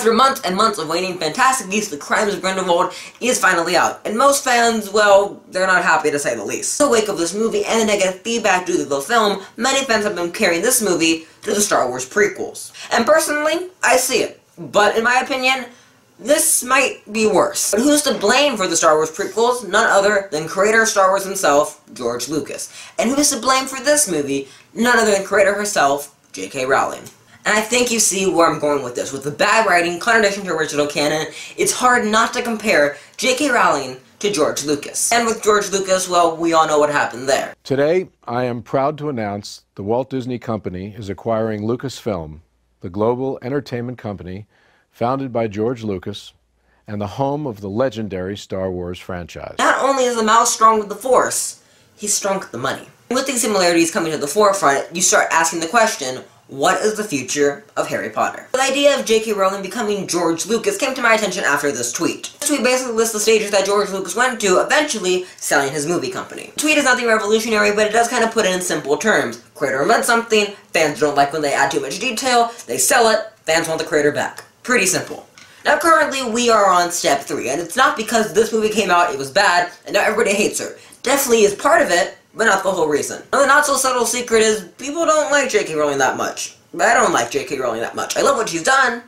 After months and months of waiting, Fantastic Beasts: The Crimes of Grindelwald is finally out, and most fans, well, they're not happy to say the least. In the wake of this movie and the negative feedback due to the film, many fans have been comparing this movie to the Star Wars prequels. And personally, I see it, but in my opinion, this might be worse. But who's to blame for the Star Wars prequels? None other than creator of Star Wars himself, George Lucas. And who's to blame for this movie? None other than creator herself, J.K. Rowling. And I think you see where I'm going with this. With the bad writing, contradiction to original canon, it's hard not to compare J.K. Rowling to George Lucas. And with George Lucas, well, we all know what happened there. Today, I am proud to announce the Walt Disney Company is acquiring Lucasfilm, the global entertainment company founded by George Lucas, and the home of the legendary Star Wars franchise. Not only is the mouse strong with the Force, he's strong with the money. With these similarities coming to the forefront, you start asking the question, what is the future of Harry Potter? The idea of J.K. Rowling becoming George Lucas came to my attention after this tweet. This tweet basically lists the stages that George Lucas went to, eventually selling his movie company. The tweet is nothing revolutionary, but it does kind of put it in simple terms. Creator invents something, fans don't like when they add too much detail, they sell it, fans want the creator back. Pretty simple. Now currently we are on step 3, and it's not because this movie came out, it was bad, and now everybody hates her. Definitely is part of it, but not the whole reason. Another not so subtle secret is people don't like J.K. Rowling that much. I don't like J.K. Rowling that much. I love what she's done,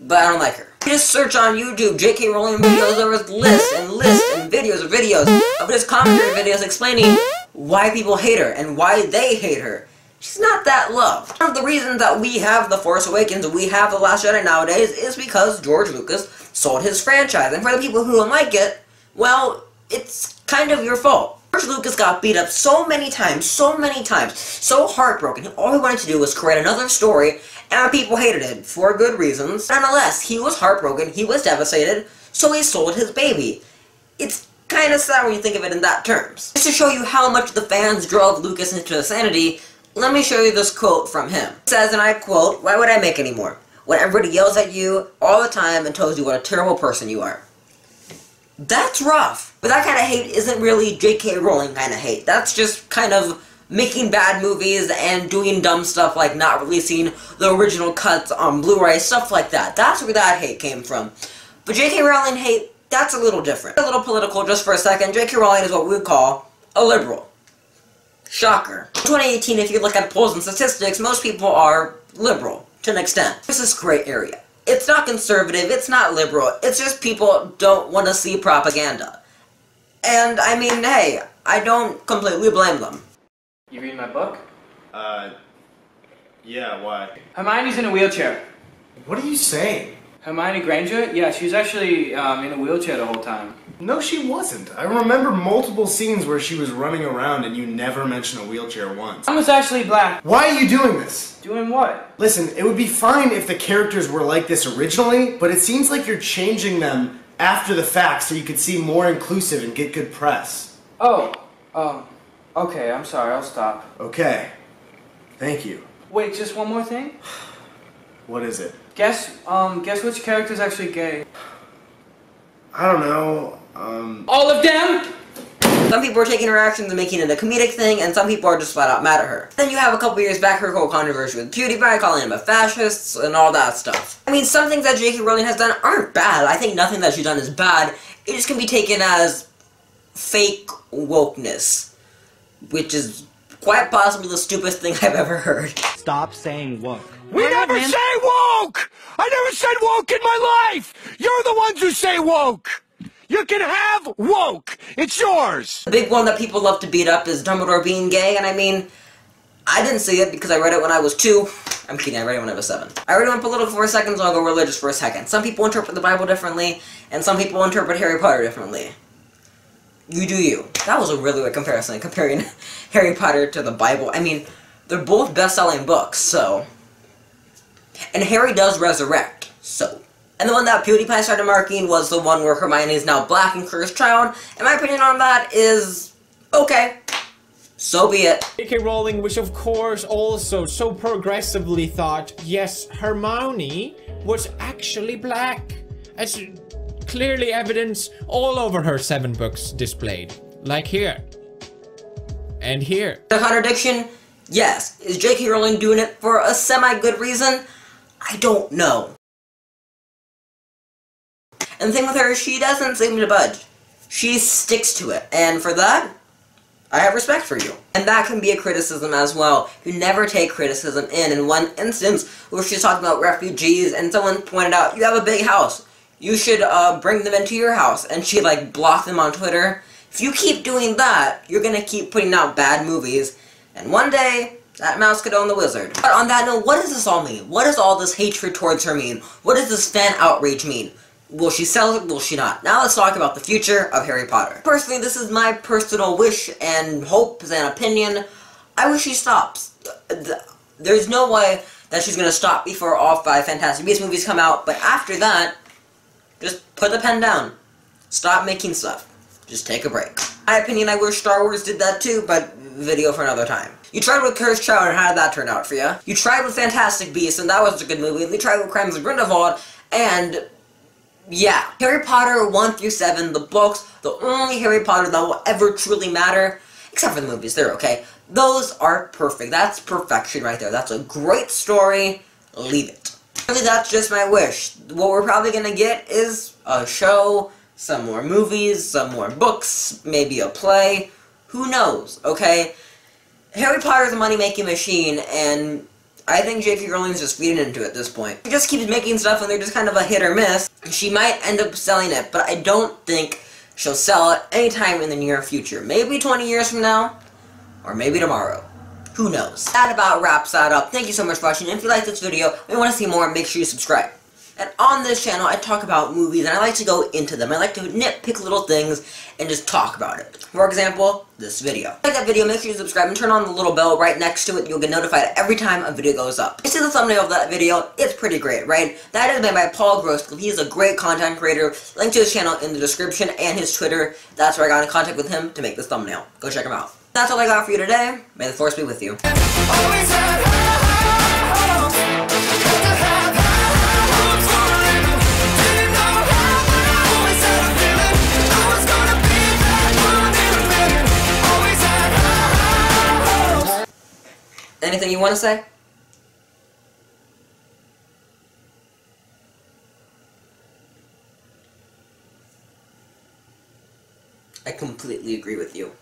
but I don't like her. You just search on YouTube J.K. Rowling videos, there was lists and videos of videos of just commentary videos explaining why people hate her and why they hate her. She's not that loved. One of the reasons that we have The Force Awakens and we have The Last Jedi nowadays is because George Lucas sold his franchise, and for the people who don't like it, well, it's kind of your fault. George Lucas got beat up so many times, so heartbroken. All he wanted to do was create another story, and people hated it for good reasons. Nonetheless, he was heartbroken, he was devastated, so he sold his baby. It's kind of sad when you think of it in that terms. Just to show you how much the fans drove Lucas into insanity, let me show you this quote from him. It says, and I quote, "Why would I make any more? When everybody yells at you all the time and tells you what a terrible person you are." That's rough. But that kind of hate isn't really J.K. Rowling kind of hate. That's just kind of making bad movies and doing dumb stuff like not releasing the original cuts on Blu-ray, stuff like that. That's where that hate came from. But J.K. Rowling hate, that's a little different. A little political just for a second. J.K. Rowling is what we would call a liberal. Shocker. In 2018, if you look at polls and statistics, most people are liberal, to an extent. There's this gray area. It's not conservative, it's not liberal, it's just people don't want to see propaganda. And, I mean, hey, I don't completely blame them. You read my book? Yeah, why? Hermione's in a wheelchair. What are you saying? Hermione Granger? Yeah, she was actually in a wheelchair the whole time. No, she wasn't. I remember multiple scenes where she was running around and you never mention a wheelchair once. I was actually black. Why are you doing this? Doing what? Listen, it would be fine if the characters were like this originally, but it seems like you're changing them after the fact so you could seem more inclusive and get good press. Oh, okay, I'm sorry, I'll stop. Okay, thank you. Wait, just one more thing? What is it? Guess which character's actually gay. I don't know, all of them?! Some people are taking her actions and making it a comedic thing, and some people are just flat out mad at her. Then you have a couple years back her whole controversy with PewDiePie, calling him a fascist, and all that stuff. I mean, some things that J.K. Rowling has done aren't bad. I think nothing that she's done is bad. It just can be taken as fake wokeness, which is quite possibly the stupidest thing I've ever heard. Stop saying woke. We never say woke! I never said woke in my life! You're the ones who say woke! You can have woke! It's yours! The big one that people love to beat up is Dumbledore being gay, and I mean, I didn't see it because I read it when I was 2. I'm kidding, I read it when I was 7. I already went political for a second, so I'll go religious for a second. Some people interpret the Bible differently, and some people interpret Harry Potter differently. You do you. That was a really weird comparison, comparing Harry Potter to the Bible. I mean, they're both best-selling books, so. And Harry does resurrect, so. And the one that PewDiePie started marking was the one where Hermione is now black and Cursed Child, and my opinion on that is okay. So be it. J.K. Rowling, which of course also so progressively thought, yes, Hermione was actually black. As clearly evidence all over her 7 books displayed. Like here. And here. The contradiction? Yes. Is J.K. Rowling doing it for a semi-good reason? I don't know. And the thing with her, she doesn't seem to budge. She sticks to it, and for that, I have respect for you. And that can be a criticism as well. You never take criticism in. In one instance, where she's talking about refugees, and someone pointed out, you have a big house. You should bring them into your house. And she, like, blocked them on Twitter. If you keep doing that, you're gonna keep putting out bad movies. And one day, that mouse could own the wizard. But on that note, what does this all mean? What does all this hatred towards her mean? What does this fan outrage mean? Will she sell it? Will she not? Now let's talk about the future of Harry Potter. Personally, this is my personal wish and hope and opinion. I wish she stops. There's no way that she's going to stop before all 5 Fantastic Beasts movies come out, but after that, just put the pen down. Stop making stuff. Just take a break. My opinion, I wish Star Wars did that too, but video for another time. You tried with Cursed Child, and how did that turn out for you? You tried with Fantastic Beasts, and that was a good movie. You tried with Crimes of Grindelwald, and yeah. Harry Potter 1 through 7, the books, the only Harry Potter that will ever truly matter, except for the movies, they're okay. Those are perfect. That's perfection right there. That's a great story. Leave it. Really, that's just my wish. What we're probably gonna get is a show, some more movies, some more books, maybe a play. Who knows, okay? Harry Potter's a money-making machine, and I think J.K. Rowling's just feeding into it at this point. She just keeps making stuff, and they're just kind of a hit or miss. She might end up selling it, but I don't think she'll sell it anytime in the near future. Maybe 20 years from now, or maybe tomorrow. Who knows? That about wraps that up. Thank you so much for watching. If you like this video and you want to see more, make sure you subscribe. And on this channel, I talk about movies, and I like to go into them. I like to nitpick little things and just talk about it. For example, this video. If you like that video, make sure you subscribe and turn on the little bell right next to it. You'll get notified every time a video goes up. You see the thumbnail of that video? It's pretty great, right? That is made by Paul Groseclose. He is a great content creator. Link to his channel in the description and his Twitter. That's where I got in contact with him to make this thumbnail. Go check him out. That's all I got for you today. May the Force be with you. Anything you want to say? I completely agree with you.